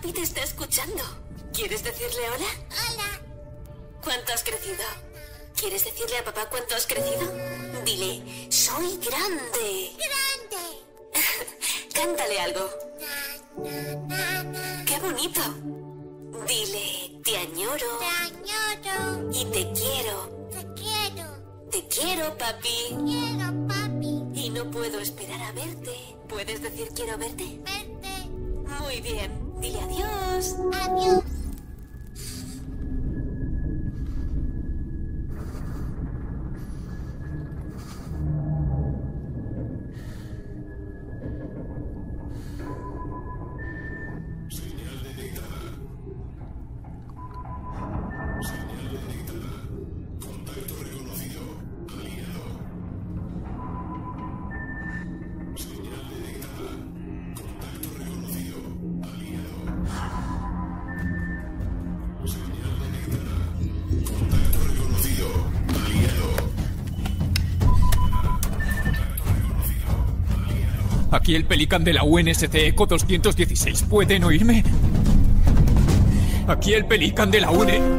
Papi te está escuchando. ¿Quieres decirle hola? Hola. ¿Cuánto has crecido? ¿Quieres decirle a papá cuánto has crecido? Dile, soy grande. ¡Grande! Cántale algo. Na, na, na, na. ¡Qué bonito! Dile, te añoro. Te añoro. Y te quiero. Te quiero. Te quiero, papi. Te quiero, papi. Y no puedo esperar a verte. ¿Puedes decir quiero verte? Verte. Muy bien. Dile adiós. Adiós. Aquí el Pelican de la UNSC Eco 216. ¿Pueden oírme? Aquí el Pelican de la UN...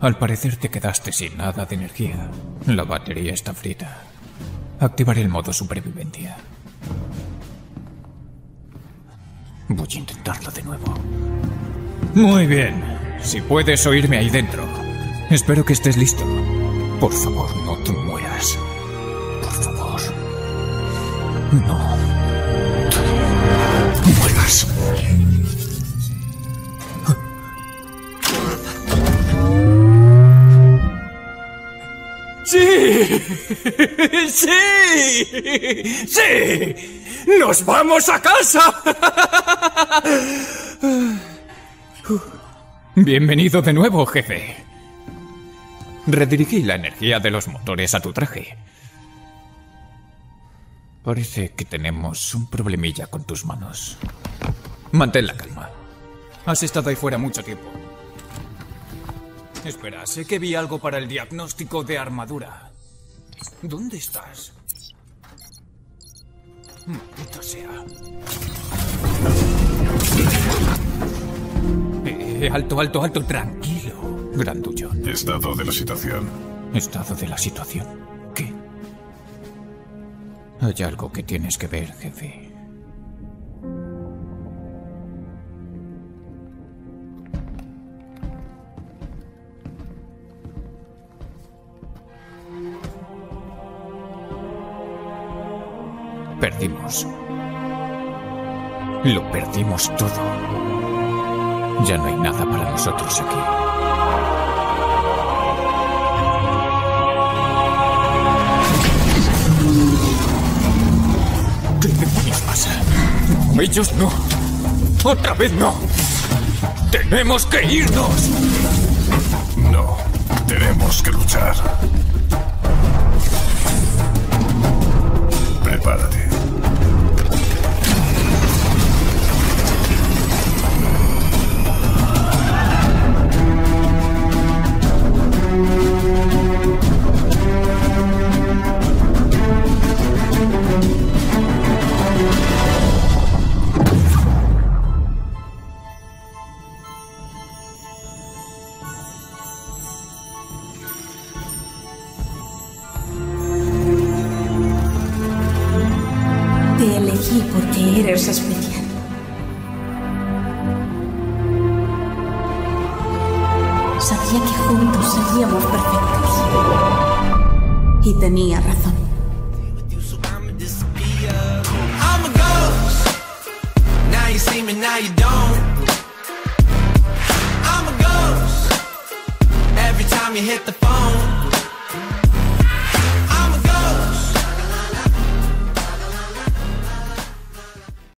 Al parecer te quedaste sin nada de energía. La batería está frita. Activaré el modo supervivencia. Voy a intentarlo de nuevo. Muy bien. Si puedes oírme ahí dentro. Espero que estés listo. Por favor, no te mueras. Por favor. No te mueras. ¡Sí! ¡Sí! ¡Sí! ¡Nos vamos a casa! Bienvenido de nuevo, jefe. Redirigí la energía de los motores a tu traje. Parece que tenemos un problemilla con tus manos. Mantén la calma. Has estado ahí fuera mucho tiempo. Espera, sé que vi algo para el diagnóstico de armadura. ¿Dónde estás? Maldita sea. Alto, alto, alto, tranquilo, grandullón. Estado de la situación. Estado de la situación. ¿Qué? Hay algo que tienes que ver, jefe. Perdimos. Lo perdimos todo. Ya no hay nada para nosotros aquí. ¿Qué demonios pasa? Ellos no. ¡Otra vez no! ¡Tenemos que irnos! No. Tenemos que luchar. Prepárate. Especial. Sabía que juntos seríamos perfectos. Y tenía razón.